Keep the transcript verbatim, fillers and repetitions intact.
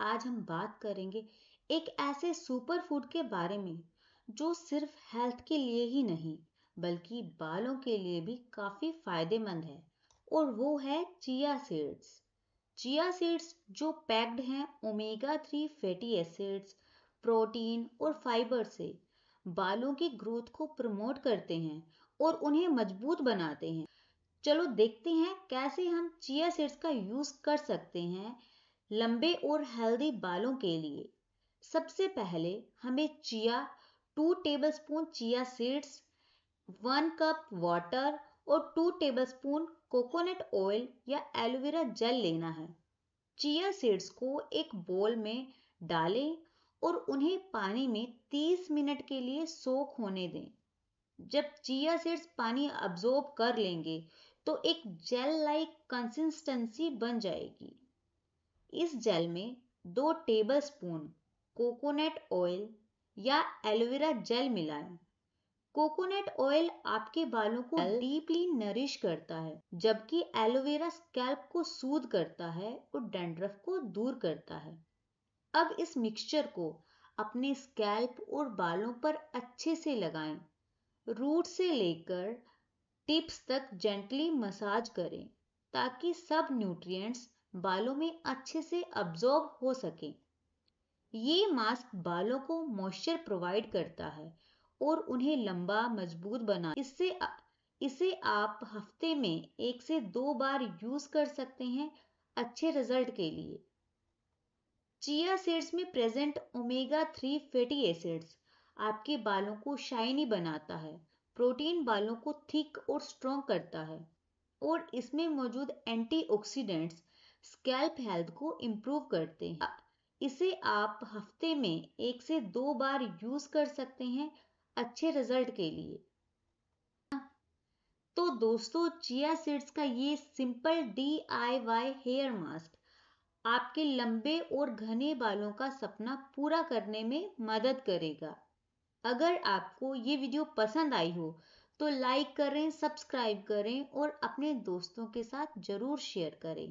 आज हम बात करेंगे एक ऐसे सुपर फूड के बारे में जो सिर्फ हेल्थ के लिए ही नहीं बल्कि बालों के लिए भी काफी फायदेमंद है, और वो है चिया सीड्स। चिया सीड्स जो पैक्ड हैं omega three fatty acids, protein और फाइबर से, बालों की ग्रोथ को प्रमोट करते हैं और उन्हें मजबूत बनाते हैं। चलो देखते हैं कैसे हम चिया सीड्स का यूज कर सकते हैं लंबे और हेल्दी बालों के लिए। सबसे पहले हमें chia two tablespoon chia seeds, one cup water और टू टेबलस्पून कोकोनट ऑयल या एलोवेरा जेल लेना है। चिया सीड्स को एक बोल में डालें और उन्हें पानी में तीस मिनट के लिए सोख होने दें। जब चिया सीड्स पानी अब्सॉर्ब कर लेंगे तो एक जेल लाइक कंसिस्टेंसी बन जाएगी। इस जेल में दो टेबलस्पून कोकोनट ऑयल या एलोवेरा जेल मिलाएं। कोकोनट ऑयल आपके बालों को डीपली नरिश करता है, जबकि एलोवेरा स्कैल्प को सूद करता है और डैंड्रफ को दूर करता है। अब इस मिक्सचर को अपने स्कैल्प और बालों पर अच्छे से लगाएं। रूट से लेकर टिप्स तक जेंटली मसाज करें ताकि सब न्यूट्रिएंट्स बालों में अच्छे से अब्सॉर्ब हो सके। ये मास्क बालों को मॉइस्चर प्रोवाइड करता है और उन्हें लंबा मजबूत बना। इससे इसे आप हफ्ते में एक से दो बार यूज कर सकते हैं अच्छे रिजल्ट के लिए। चिया सीड्स में present omega three fatty acids आपके बालों को शाइनी बनाता है, प्रोटीन बालों को थिक और स्ट्रॉन्ग करता है, और इसमें मौजूद एंटीऑक्सीडेंट्स स्कैल्प हेल्थ को इम्प्रूव करते हैं। इसे आप हफ्ते में एक से दो बार यूज कर सकते हैं अच्छे रिजल्ट के लिए। तो दोस्तों, चिया सीड्स का ये simple D I Y hair mask आपके लंबे और घने बालों का सपना पूरा करने में मदद करेगा। अगर आपको ये वीडियो पसंद आई हो तो लाइक करें, सब्सक्राइब करें और अपने दोस्तों के साथ जरूर शेयर करें।